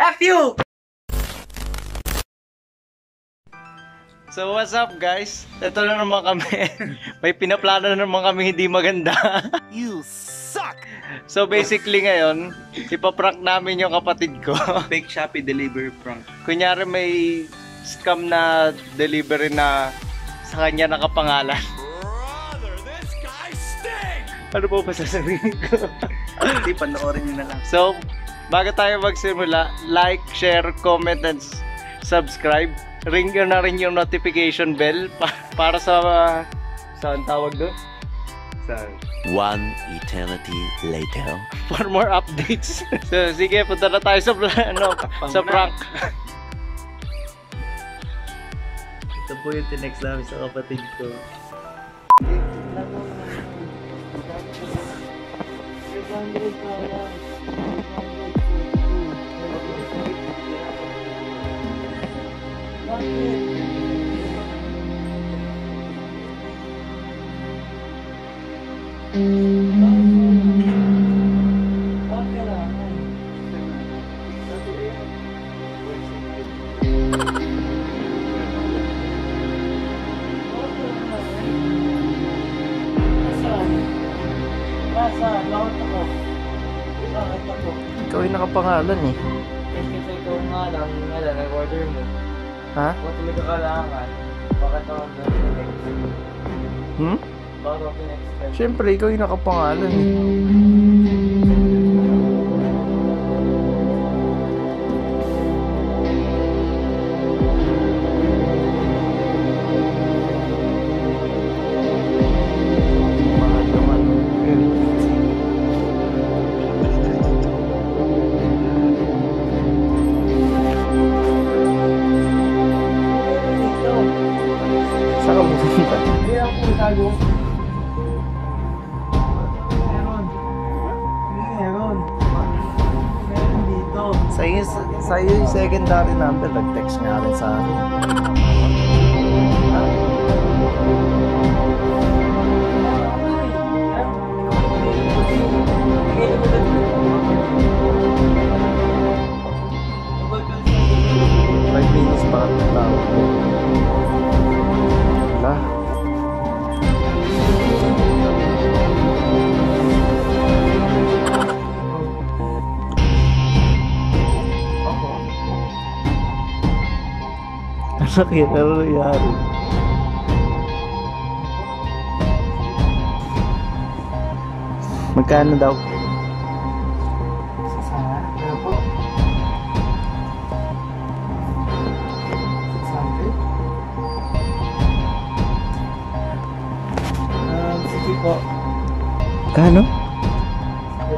F you! So what's up guys? Ito na naman kami. May pinaplano na naman kami hindi maganda. You suck! So basically ngayon, ipaprank namin yung kapatid ko. Fake Shopee delivery prank. Kunyari may scam na delivery na sa kanya nakapangalan. Brother, this guy stinks! Ano po ba sasabihin ko? Hindi, panoorin nyo na lang. So, bago tayo magsimula, like, share, comment, and subscribe. Ring na rin yung notification bell para sa saan tawag doon? Saan? One eternity later. For more updates. So, sige, punta na tayo sa ano, sa prank. Ito po yung tinext namin sa kapatid ko. Ikaw yung nakapangalan eh. Kasi ikaw nga lang, nag-order mo. Ha? Kung talaga kailangan, baka tawag na rin. Hmm? Baka tawag na rin. Siyempre, ikaw yung nakapangalan eh. Sa'yo yung secondary number, nag-text nga rin sa akin. Nag-minus pa ka ng tao. Wala. Sakit na nangyari. Magkano daw? Sasana. Ano po? 600? Sige po. Magkano? Sige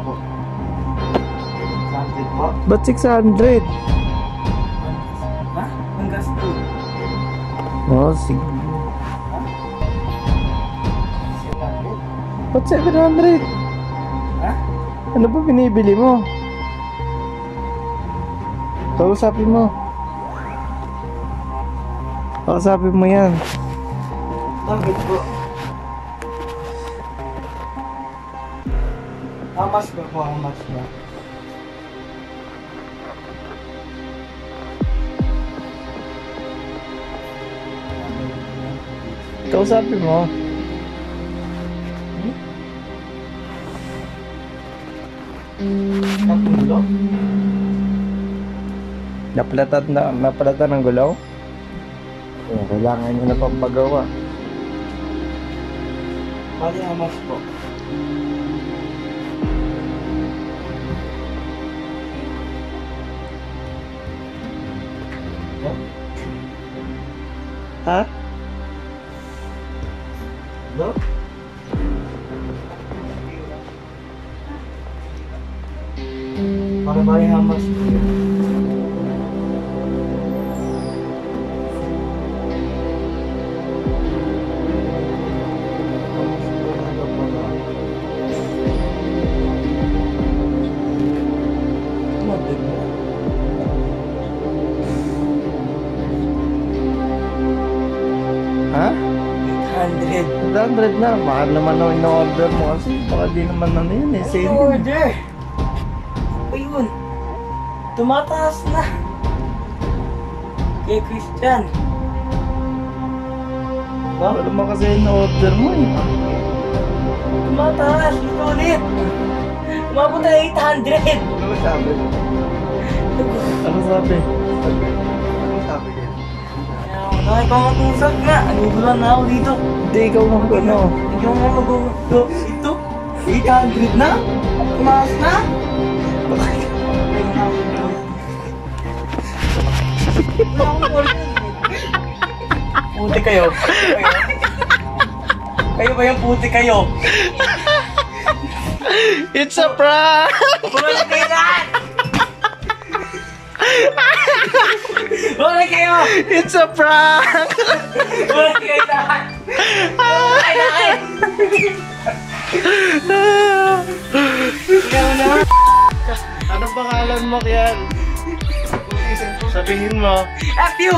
po. 600 po? Ba't 600? Ha? Ang gasto. Oh, sige. Ba't 700? Ha? Ano ba binibili mo? Kausapin mo. Kausapin mo yan. Target po. Amas ba po? Amas ba? Kausapin mo. Ang gulo? Napalatan ng gulaw? Kailangan nyo na pampagawa. Pali hamas po. Ha? Look. Para bali hamas po yun. Ha? 100 na, mahal naman ang in-order mo kasi baka di naman ano yun eh. Ano order? Ano ba yun? Tumataas na kay Christian. Baka lumakas ay na-order mo eh. Tumataas, ito ulit. Umabot na 800. Ano sabi? Ano sabi? Ano sabi kayo? Ay, pamatusag na. Anugulan na ako dito. Hindi, ikaw mag-ano. Hindi ako mag-ano. Ito, 800 na? Tumaas na? Bakit? Puti kayo. Kayo ba yung puti kayo? It's a prank! Bumalik kayo lahat! Bumalik kayo! It's a prank! Bumalik kayo lahat! Anong pangalan mo, Kiel? Sabihin mo. F you!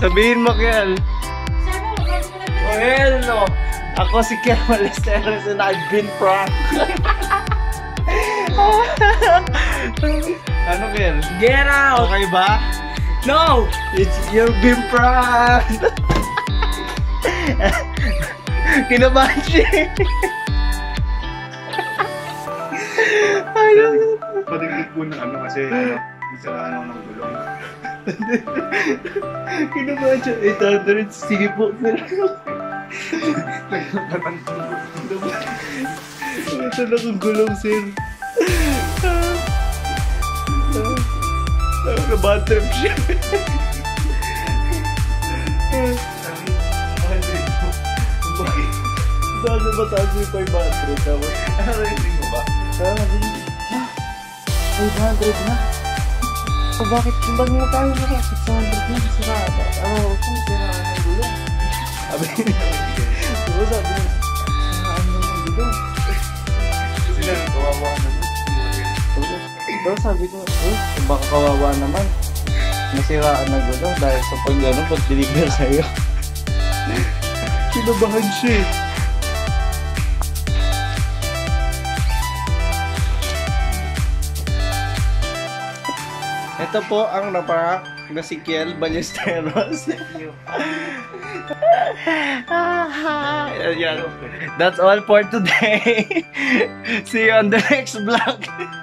Sabihin mo, Kiel. Well, no. Ako si Keira Maleseros and I've been pranked. Ano, Kiel? Get out! Okay ba? No! It's you've been pranked! Kinabahan siya. I don't know. Patigit po ng ano kasi isa ka ano ng gulong. Kinabahan siya. 800 sige po. Ito na kong gulong, sir. Nabad trip siya. Dahil ba taas mo yung 500? Ano rating mo ba? Ah, 500 na? O bakit? Bag mo tayo na kaya 600 na? Sira ba? Oo, sira ka ng gulong. Sabi niya, diba sabi niya, siraan mo ng gulong. Sila na kawawa naman. Pero sabi ko, baka kawawa naman. Masiraan ng gulong dahil sa pag gano'n pag deliver sa'yo. Kinabahan siya eh. Ito po ang naprank na si Kiel Ballesteros. That's all for today. See you on the next vlog.